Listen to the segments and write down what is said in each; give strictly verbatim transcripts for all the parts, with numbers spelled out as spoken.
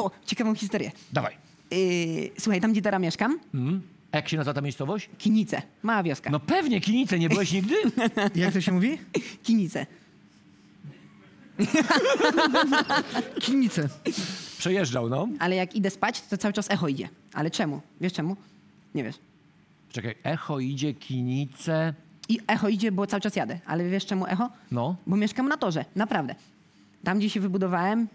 O, ciekawą historię. Dawaj. Yy, słuchaj, tam gdzie teraz mieszkam. Mm. A jak się nazywa ta miejscowość? Kinice. Mała wioska. No pewnie Kinice, nie byłeś nigdy? Jak to się mówi? Kinice. Kinice. Przejeżdżał, no. Ale jak idę spać, to cały czas echo idzie. Ale czemu? Wiesz czemu? Nie wiesz. Czekaj, echo idzie, Kinice... I echo idzie, bo cały czas jadę. Ale wiesz czemu echo? No. Bo mieszkam na torze, naprawdę. Tam, gdzie się wybudowałem,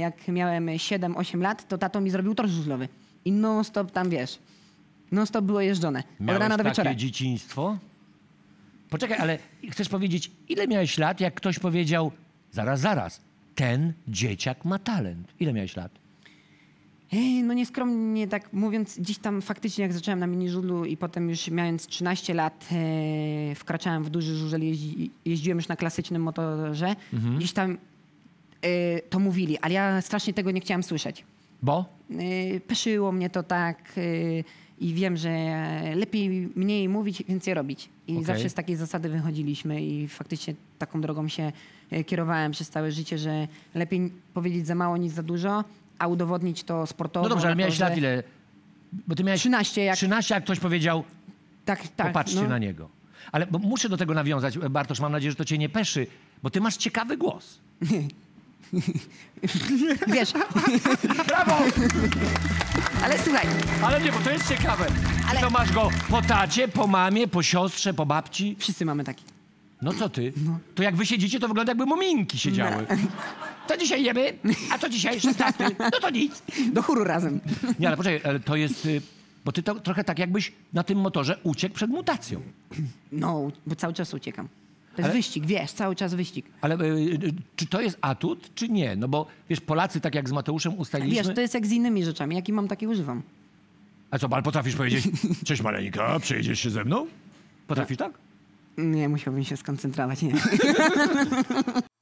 jak miałem siedem osiem lat, to tato mi zrobił tor żużlowy. I non stop tam, wiesz, non stop było jeżdżone. Miałeś od rana do wieczora. Takie dzieciństwo? Poczekaj, ale chcesz powiedzieć, ile miałeś lat, jak ktoś powiedział, zaraz, zaraz, ten dzieciak ma talent. Ile miałeś lat? No nieskromnie tak mówiąc, gdzieś tam faktycznie jak zacząłem na mini żużlu i potem już mając trzynaście lat e, wkraczałem w duży żużel, jeździ, jeździłem już na klasycznym motorze, mhm. Gdzieś tam e, to mówili, ale ja strasznie tego nie chciałam słyszeć. Bo? E, peszyło mnie to tak e, i wiem, że lepiej mniej mówić, więcej robić. I okay. Zawsze z takiej zasady wychodziliśmy i faktycznie taką drogą się kierowałem przez całe życie, że lepiej powiedzieć za mało niż za dużo, a udowodnić to sportowo. No dobrze, ale miałeś to, lat ile? Bo ty miałeś trzynaście, jak... trzynaście, jak ktoś powiedział, tak, tak, popatrzcie no. na niego. Ale bo muszę do tego nawiązać, Bartosz, mam nadzieję, że to cię nie peszy, bo ty masz ciekawy głos. Wiesz. Brawo! Ale słuchaj. Ale nie, bo to jest ciekawe. Ale... To masz go po tacie, po mamie, po siostrze, po babci. Wszyscy mamy taki. No co ty? No. To jak wy siedzicie, to wygląda jakby muminki siedziały. No. To dzisiaj jemy, a to dzisiaj szesnasty. No to nic. Do chóru razem. Nie, ale poczekaj, ale to jest... Bo ty to trochę tak jakbyś na tym motorze uciekł przed mutacją. No, bo cały czas uciekam. To jest ale, wyścig, wiesz, cały czas wyścig. Ale y, czy to jest atut, czy nie? No bo wiesz, Polacy tak jak z Mateuszem ustaliliśmy... Wiesz, to jest jak z innymi rzeczami. Jaki mam, taki używam. A co, ale potrafisz powiedzieć, cześć maleńka, przejedziesz się ze mną? Potrafisz tak? Nie, musiałbym się skoncentrować, nie.